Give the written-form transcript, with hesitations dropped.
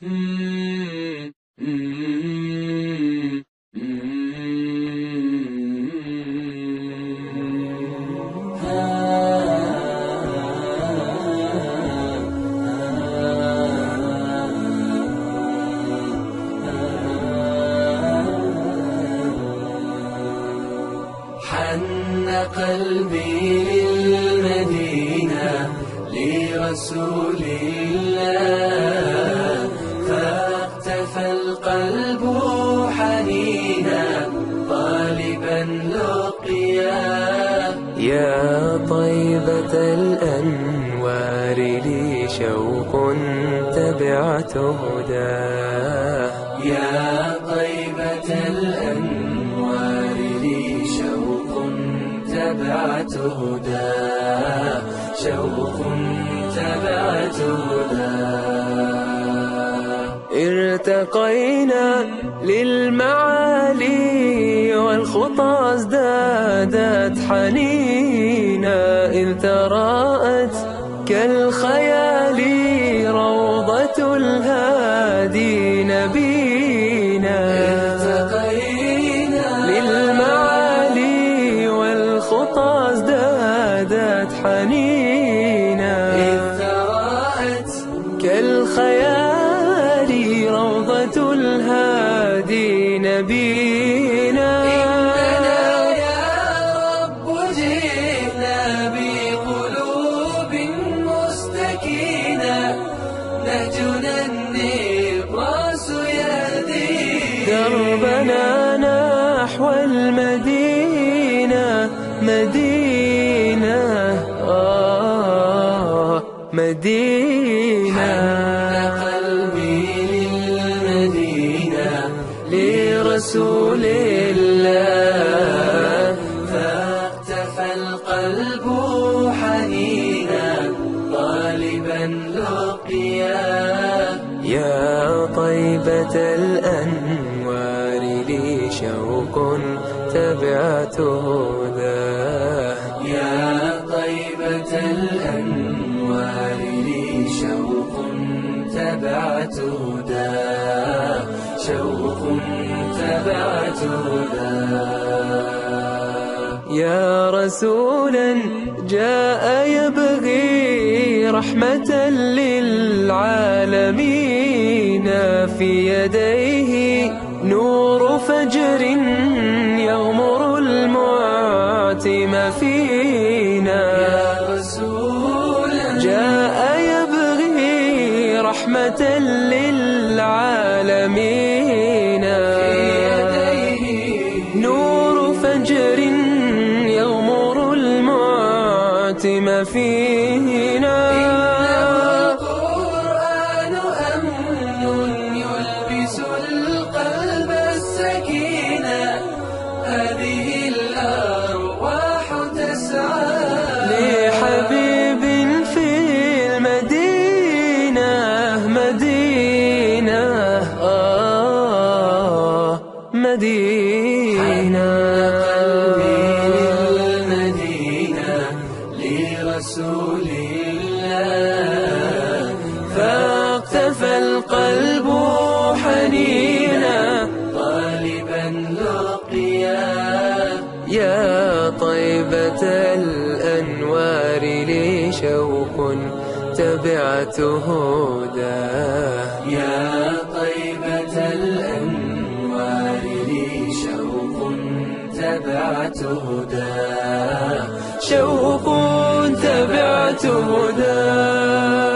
حن قلبي للمدينة لرسول الله، فاقتفى القلب حنينا طالبا لقياه. يا طيبة الأنوار لي شوق تبعت هداه، يا طيبة الأنوار لي شوق تبعت هداه، شوق تبعت هداه. ارتقينا للمعالي والخطى ازدادت حنينا، إذ تراءت كالخيال روضة الهادي نبينا. ارتقينا للمعالي والخطى ازدادت حنينا، إذ تراءت كالخيال روضة الهادي نبينا. إننا يا رب جئنا بقلوب مستكينة، نهجنا النبراس يهدي دربنا نحو المدينة، مدينة مدينة. حن قلبي للمدينة لرسول الله، فاقتفى القلب حنينا طالبا لقياه. يا طيبة الأنوار لي شوق تبعت هداه، يا طيبة الأنوار لي شوق تبعت هداه، شوق تبعت هداه. يا رسولا جاء يبغي رحمة للعالمين، في يديه نور فجر يغمر المعتم فينا. يا رسولا جاء يبغي رحمة للعالمين، في يديه نور فجر يغمر المعتم فينا. إنه القرآن أمن يلبس القلب السكينة، هذه الأرواح تسعى لحبيب في المدينة، مدينة مدينة. حن قلبي للمدينة لرسول الله، فاقتفى القلب حنينا طالبا لقياه. يا طيبة الأنوار لي شوق تبعت هداه، يا طيبة الأنوار لي شوق تبعت هداه، شوق تبعت هداه.